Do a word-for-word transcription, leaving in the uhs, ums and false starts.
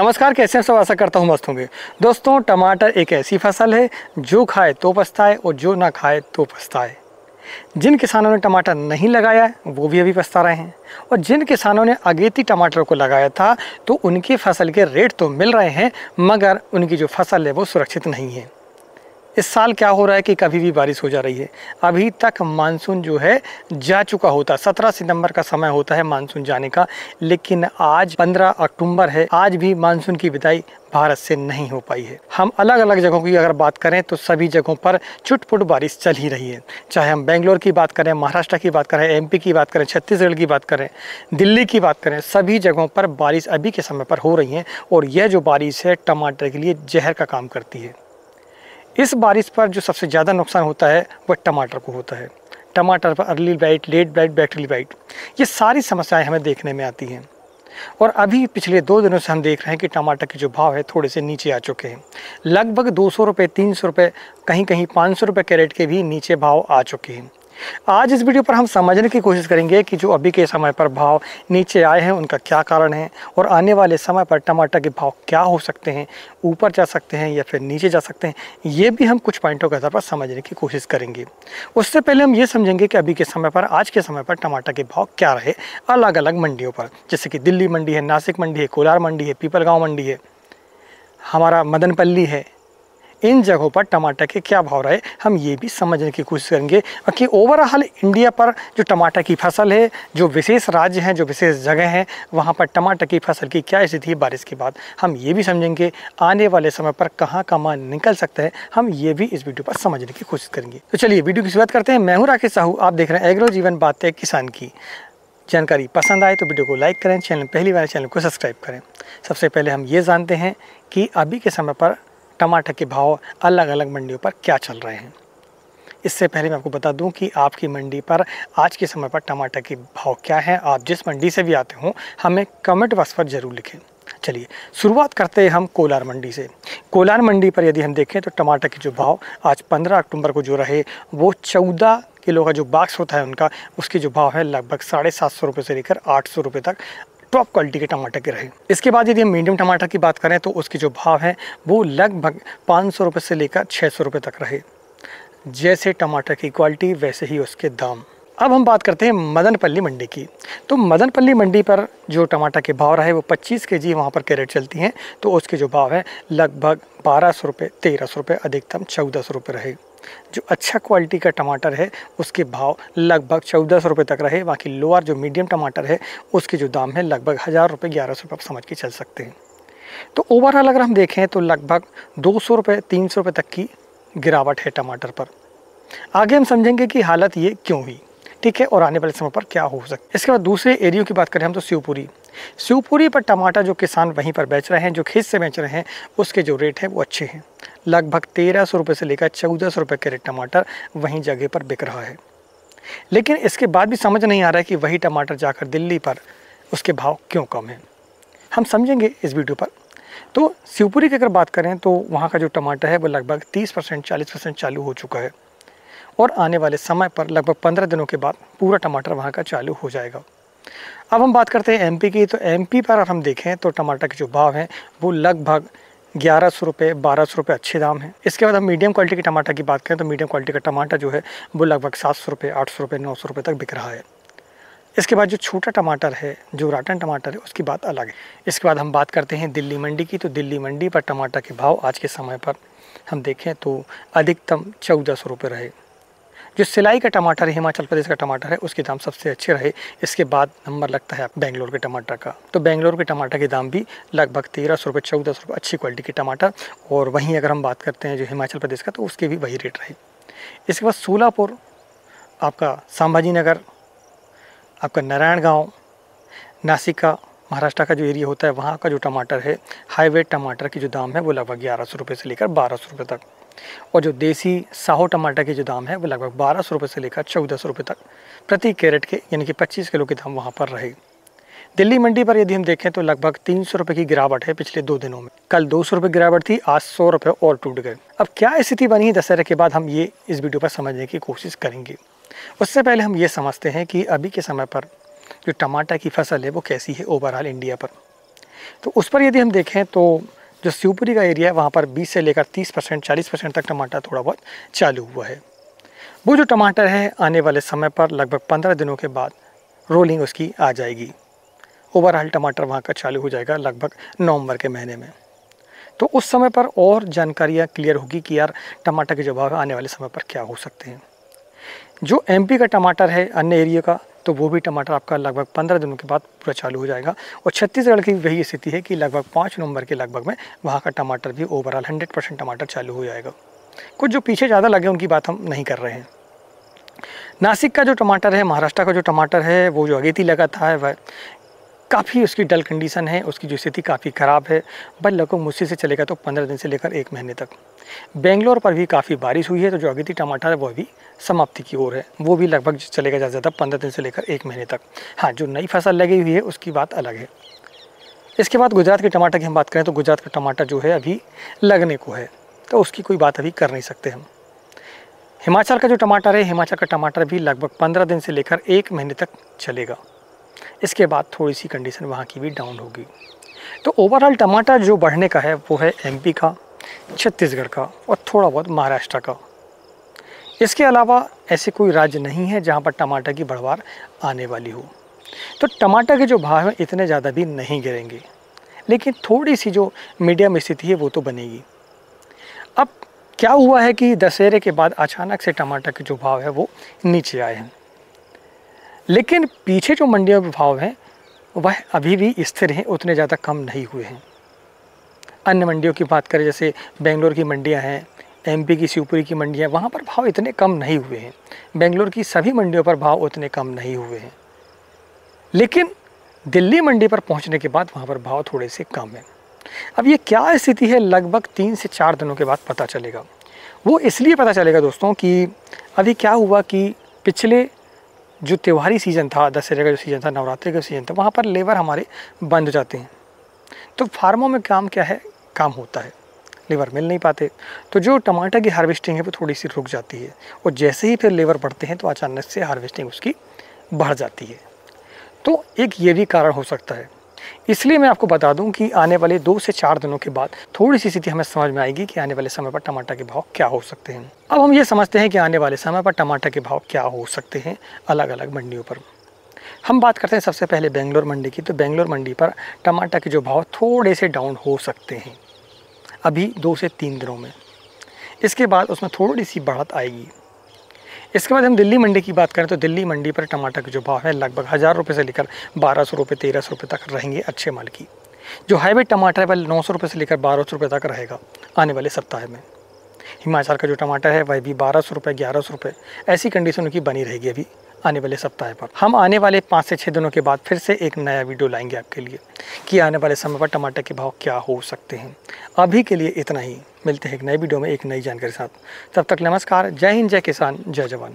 नमस्कार, कैसे हैं सब। आशा करता हूँ मस्त होंगे। दोस्तों, टमाटर एक ऐसी फसल है जो खाए तो पछताए और जो ना खाए तो पछताए। जिन किसानों ने टमाटर नहीं लगाया है वो भी अभी पछता रहे हैं, और जिन किसानों ने अगेती टमाटर को लगाया था तो उनकी फसल के रेट तो मिल रहे हैं, मगर उनकी जो फसल है वो सुरक्षित नहीं है। इस साल क्या हो रहा है कि कभी भी बारिश हो जा रही है। अभी तक मानसून जो है जा चुका होता, सत्रह सितंबर का समय होता है मानसून जाने का, लेकिन आज पंद्रह अक्टूबर है, आज भी मानसून की विदाई भारत से नहीं हो पाई है। हम अलग अलग जगहों की अगर बात करें तो सभी जगहों पर चुटपुट बारिश चल ही रही है। चाहे हम बेंगलोर की बात करें, महाराष्ट्र की बात करें, एमपी की बात करें, छत्तीसगढ़ की बात करें, दिल्ली की बात करें, सभी जगहों पर बारिश अभी के समय पर हो रही है। और यह जो बारिश है टमाटर के लिए जहर का काम करती है। इस बारिश पर जो सबसे ज़्यादा नुकसान होता है वह टमाटर को होता है। टमाटर पर early blight, late blight, battery blight, ये सारी समस्याएं हमें देखने में आती हैं। और अभी पिछले दो दिनों से हम देख रहे हैं कि टमाटर के जो भाव है थोड़े से नीचे आ चुके हैं। लगभग दो सौ रुपये, तीन सौ रुपये, कहीं कहीं पाँच सौ रुपये कैरेट के भी नीचे भाव आ चुके हैं। आज इस वीडियो पर हम समझने की कोशिश करेंगे कि जो अभी के समय पर भाव नीचे आए हैं उनका क्या कारण है, और आने वाले समय पर टमाटर के भाव क्या हो सकते हैं, ऊपर जा सकते हैं या फिर नीचे जा सकते हैं। ये भी हम कुछ पॉइंटों के आधार पर समझने की कोशिश करेंगे। उससे पहले हम ये समझेंगे कि अभी के समय पर, आज के समय पर टमाटर के भाव क्या रहे अलग अलग मंडियों पर, जैसे कि दिल्ली मंडी है, नासिक मंडी है, कोलार मंडी है, पीपलगाँव मंडी है, हमारा मदनपल्ली है। इन जगहों पर टमाटर के क्या भाव रहे हम ये भी समझने की कोशिश करेंगे कि ओवरऑल इंडिया पर जो टमाटर की फसल है, जो विशेष राज्य हैं, जो विशेष जगह हैं, वहाँ पर टमाटर की फसल की क्या स्थिति है बारिश के बाद। हम ये भी समझेंगे आने वाले समय पर कहाँ कहाँ निकल सकते हैं, हम ये भी इस वीडियो पर समझने की कोशिश करेंगे। तो चलिए वीडियो की शुरुआत करते हैं। मैं हूँ राकेश साहू, आप देख रहे हैं एग्रो जीवन, बातें किसान की। जानकारी पसंद आए तो वीडियो को लाइक करें, चैनल पहली बार चैनल को सब्सक्राइब करें। सबसे पहले हम ये जानते हैं कि अभी के समय पर टमाटर के भाव अलग अलग मंडियों पर क्या चल रहे हैं। इससे पहले मैं आपको बता दूं कि आपकी मंडी पर आज के समय पर टमाटर के भाव क्या हैं। आप जिस मंडी से भी आते हों हमें कमेंट बॉक्स पर ज़रूर लिखें। चलिए शुरुआत करते हैं हम कोलार मंडी से। कोलार मंडी पर यदि हम देखें तो टमाटर के जो भाव आज पंद्रह अक्टूबर को जो रहे वो चौदह किलो का जो बॉक्स होता है उनका, उसके जो भाव है लगभग साढ़े सात सौ रुपये से लेकर आठ सौ रुपये तक टॉप क्वालिटी के टमाटर के रहे। इसके बाद यदि हम मीडियम टमाटर की बात करें तो उसके जो भाव हैं वो लगभग पाँच सौ रुपये से लेकर छः सौ रुपये तक रहे। जैसे टमाटर की क्वालिटी वैसे ही उसके दाम। अब हम बात करते हैं मदनपल्ली मंडी की। तो मदनपल्ली मंडी पर जो टमाटर के भाव रहे वो पच्चीस केजी वहाँ पर कैरेट चलती हैं, तो उसके जो भाव हैं लगभग बारह सौ रुपये, तेरह सौ रुपये, अधिकतम चौदह सौ रुपये रहे। जो अच्छा क्वालिटी का टमाटर है उसके भाव लगभग चौदह सौ रुपये तक रहे। बाकी लोअर जो मीडियम टमाटर है उसके जो दाम है लगभग हज़ार रुपये, ग्यारह सौ रुपये, आप समझ के चल सकते हैं। तो ओवरऑल अगर हम देखें तो लगभग दो सौ रुपये, तीन सौ रुपये तक की गिरावट है टमाटर पर। आगे हम समझेंगे कि हालत ये क्यों हुई, ठीक है, और आने वाले समय पर क्या हो सकता है। इसके बाद दूसरे एरियो की बात करें हम तो शिवपुरी। शिवपुरी पर टमाटर जो किसान वहीं पर बेच रहे हैं, जो खेत से बेच रहे हैं, उसके जो रेट हैं वो अच्छे हैं। लगभग तेरह सौ रुपये से लेकर चौदह सौ रुपये कैरेट टमाटर वहीं जगह पर बिक रहा है। लेकिन इसके बाद भी समझ नहीं आ रहा है कि वही टमाटर जाकर दिल्ली पर उसके भाव क्यों कम है। हम समझेंगे इस वीडियो पर। तो शिवपुरी की अगर बात करें तो वहाँ का जो टमाटर है वो लगभग तीस परसेंट चालीस परसेंट चालू हो चुका है, और आने वाले समय पर लगभग पंद्रह दिनों के बाद पूरा टमाटर वहाँ का चालू हो जाएगा। अब हम बात करते हैं एमपी की। तो एमपी पर अगर हम देखें तो टमाटर के जो भाव हैं वो लगभग ग्यारह सौ रुपये, बारह सौ रुपये अच्छे दाम हैं। इसके बाद हम मीडियम क्वालिटी के टमाटर की बात करें तो मीडियम क्वालिटी का टमाटर जो है वो लगभग सात सौ रुपये, आठ सौ रुपये, नौ सौ रुपये तक बिक रहा है। इसके बाद जो छोटा टमाटर है, जो राटन टमाटर है, उसकी बात अलग है। इसके बाद हम बात करते हैं दिल्ली मंडी की। तो दिल्ली मंडी पर टमाटर के भाव आज के समय पर हम देखें तो अधिकतम चौदह सौ रुपये रहे। जो सिलाई का टमाटर है, हिमाचल प्रदेश का टमाटर है, उसके दाम सबसे अच्छे रहे। इसके बाद नंबर लगता है बेंगलोर के टमाटर का। तो बेंगलोर के टमाटर के दाम भी लगभग तेरह सौ रुपये, चौदह सौ रुपये, अच्छी क्वालिटी के टमाटर। और वहीं अगर हम बात करते हैं जो हिमाचल प्रदेश का तो उसके भी वही रेट रहे। इसके बाद सोलापुर, आपका संभाजी नगर, आपका नारायण गाँव, नासिक का, महाराष्ट्र का जो एरिया होता है वहाँ का जो टमाटर है हाईवे टमाटर के जो दाम है वो लगभग ग्यारह सौ रुपये से लेकर बारह सौ रुपये तक, और जो देसी साहो टमाटर के जो दाम है वो लगभग बारह सौ रुपये से लेकर चौदह सौ रुपये तक प्रति कैरेट के, यानी कि पच्चीस किलो के दाम वहाँ पर रहे। दिल्ली मंडी पर यदि हम देखें तो लगभग तीन सौ रुपये की गिरावट है पिछले दो दिनों में। कल दो सौ रुपये गिरावट थी, आज सौ रुपये और टूट गए। अब क्या स्थिति बनी है दशहरे के बाद, हम ये इस वीडियो पर समझने की कोशिश करेंगे। उससे पहले हम ये समझते हैं कि अभी के समय पर जो टमाटर की फसल है वो कैसी है ओवरऑल इंडिया पर। तो उस पर यदि हम देखें तो जो शिवपुरी का एरिया है वहाँ पर बीस से लेकर तीस परसेंट चालीस परसेंट तक टमाटर थोड़ा बहुत चालू हुआ है। वो जो टमाटर है आने वाले समय पर लगभग पंद्रह दिनों के बाद रोलिंग उसकी आ जाएगी। ओवरऑल टमाटर वहाँ का चालू हो जाएगा लगभग नवंबर के महीने में। तो उस समय पर और जानकारियाँ क्लियर होगी कि यार टमाटर के जो भाव आने वाले समय पर क्या हो सकते हैं। जो एमपी का टमाटर है अन्य एरिया का, तो वो भी टमाटर आपका लगभग पंद्रह दिनों के बाद पूरा चालू हो जाएगा। और छत्तीसगढ़ की वही स्थिति है कि लगभग पाँच नवंबर के लगभग में वहाँ का टमाटर भी ओवरऑल हंड्रेड परसेंट टमाटर चालू हो जाएगा। कुछ जो पीछे ज़्यादा लगे उनकी बात हम नहीं कर रहे हैं। नासिक का जो टमाटर है, महाराष्ट्र का जो टमाटर है, वो जो अगेती लगा था वह काफ़ी उसकी डल कंडीशन है, उसकी जो स्थिति काफ़ी ख़राब है। बट लगभग मुश्किल से चलेगा तो पंद्रह दिन से लेकर एक महीने तक। बेंगलोर पर भी काफ़ी बारिश हुई है तो जो अगेती टमाटर है वह भी समाप्ति की ओर है, वो भी लगभग चलेगा ज़्यादा ज़्यादा पंद्रह दिन से लेकर एक महीने तक। हाँ, जो नई फसल लगी हुई है उसकी बात अलग है। इसके बाद गुजरात के टमाटर की हम बात करें तो गुजरात का टमाटर जो है अभी लगने को है, तो उसकी कोई बात अभी कर नहीं सकते हम। हिमाचल का जो टमाटर है, हिमाचल का टमाटर भी लगभग पंद्रह दिन से लेकर एक महीने तक चलेगा। इसके बाद थोड़ी सी कंडीशन वहाँ की भी डाउन होगी। तो ओवरऑल टमाटर जो बढ़ने का है वो है एमपी का, छत्तीसगढ़ का और थोड़ा बहुत महाराष्ट्र का। इसके अलावा ऐसे कोई राज्य नहीं है जहाँ पर टमाटर की बढ़वार आने वाली हो। तो टमाटर के जो भाव हैं इतने ज़्यादा भी नहीं गिरेंगे, लेकिन थोड़ी सी जो मीडियम स्थिति है वो तो बनेगी। अब क्या हुआ है कि दशहरे के बाद अचानक से टमाटर के जो भाव है वो नीचे आए हैं, लेकिन पीछे जो मंडियों के भाव हैं वह अभी भी स्थिर हैं, उतने ज़्यादा कम नहीं हुए हैं। अन्य मंडियों की बात करें जैसे बेंगलोर की मंडियां हैं, एमपी की शिवपुरी की मंडियां, वहां पर भाव इतने कम नहीं हुए हैं। बेंगलोर की सभी मंडियों पर भाव उतने कम नहीं हुए हैं, लेकिन दिल्ली मंडी पर पहुँचने के बाद वहाँ पर भाव थोड़े से कम हैं। अब ये क्या स्थिति है लगभग तीन से चार दिनों के बाद पता चलेगा। वो इसलिए पता चलेगा दोस्तों कि अभी क्या हुआ कि पिछले जो त्योहारी सीज़न था, दशहरे का जो सीज़न था, नवरात्रि का सीज़न था, वहाँ पर लेबर हमारे बंद हो जाते हैं। तो फार्मों में काम क्या है, काम होता है, लेबर मिल नहीं पाते, तो जो टमाटर की हार्वेस्टिंग है वो थोड़ी सी रुक जाती है। और जैसे ही फिर लेबर बढ़ते हैं तो अचानक से हार्वेस्टिंग उसकी बढ़ जाती है। तो एक ये भी कारण हो सकता है। इसलिए मैं आपको बता दूं कि आने वाले दो से चार दिनों के बाद थोड़ी सी स्थिति हमें समझ में आएगी कि आने वाले समय पर टमाटर के भाव क्या हो सकते हैं। अब हम ये समझते हैं कि आने वाले समय पर टमाटर के भाव क्या हो सकते हैं अलग अलग मंडियों पर। हम बात करते हैं सबसे पहले बेंगलोर मंडी की। तो बेंगलोर मंडी पर टमाटर के जो भाव थोड़े से डाउन हो सकते हैं अभी दो से तीन दिनों में। इसके बाद उसमें थोड़ी सी बढ़त आएगी। इसके बाद हम दिल्ली मंडी की बात करें तो दिल्ली मंडी पर टमाटर के जो भाव है लगभग हज़ार रुपये से लेकर बारह सौ रुपये तेरह सौ रुपये तक रहेंगे अच्छे माल की। जो हाईवे टमाटर है वह नौ सौ रुपये से लेकर बारह सौ रुपये तक रहेगा आने वाले सप्ताह में। हिमाचल का जो टमाटर है वह भी बारह सौ रुपये ग्यारह सौ रुपये ऐसी कंडीशन उनकी बनी रहेगी अभी आने वाले सप्ताह पर। हम आने वाले पाँच से छः दिनों के बाद फिर से एक नया वीडियो लाएंगे आपके लिए कि आने वाले समय पर टमाटर के भाव क्या हो सकते हैं। अभी के लिए इतना ही, मिलते हैं एक नए वीडियो में एक नई जानकारी के साथ। तब तक नमस्कार, जय हिंद, जय किसान, जय जवान।